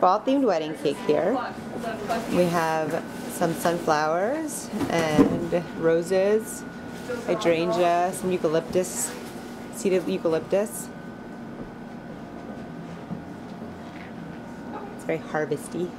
fall-themed wedding cake here. We have some sunflowers and roses, hydrangea, some eucalyptus, seeded eucalyptus. It's very harvesty.